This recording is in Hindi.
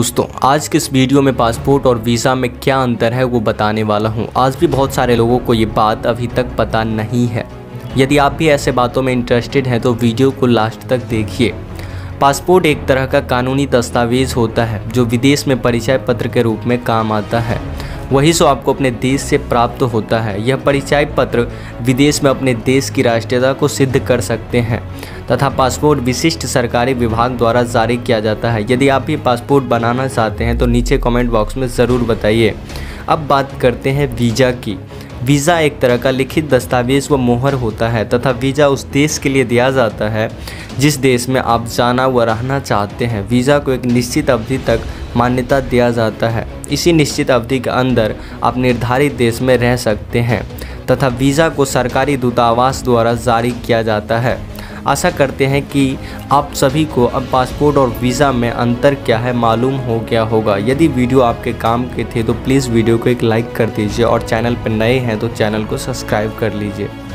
दोस्तों, आज के इस वीडियो में पासपोर्ट और वीज़ा में क्या अंतर है वो बताने वाला हूँ। आज भी बहुत सारे लोगों को ये बात अभी तक पता नहीं है। यदि आप भी ऐसे बातों में इंटरेस्टेड हैं तो वीडियो को लास्ट तक देखिए। पासपोर्ट एक तरह का कानूनी दस्तावेज़ होता है जो विदेश में परिचय पत्र के रूप में काम आता है। वही सो आपको अपने देश से प्राप्त होता है। यह परिचय पत्र विदेश में अपने देश की राष्ट्रीयता को सिद्ध कर सकते हैं तथा पासपोर्ट विशिष्ट सरकारी विभाग द्वारा जारी किया जाता है। यदि आप भी पासपोर्ट बनाना चाहते हैं तो नीचे कमेंट बॉक्स में ज़रूर बताइए। अब बात करते हैं वीज़ा की। वीज़ा एक तरह का लिखित दस्तावेज़ व मोहर होता है तथा वीज़ा उस देश के लिए दिया जाता है जिस देश में आप जाना व रहना चाहते हैं। वीज़ा को एक निश्चित अवधि तक मान्यता दिया जाता है। इसी निश्चित अवधि के अंदर आप निर्धारित देश में रह सकते हैं तथा वीज़ा को सरकारी दूतावास द्वारा जारी किया जाता है। आशा करते हैं कि आप सभी को अब पासपोर्ट और वीज़ा में अंतर क्या है मालूम हो गया होगा। यदि वीडियो आपके काम के थे तो प्लीज़ वीडियो को एक लाइक कर दीजिए और चैनल पर नए हैं तो चैनल को सब्सक्राइब कर लीजिए।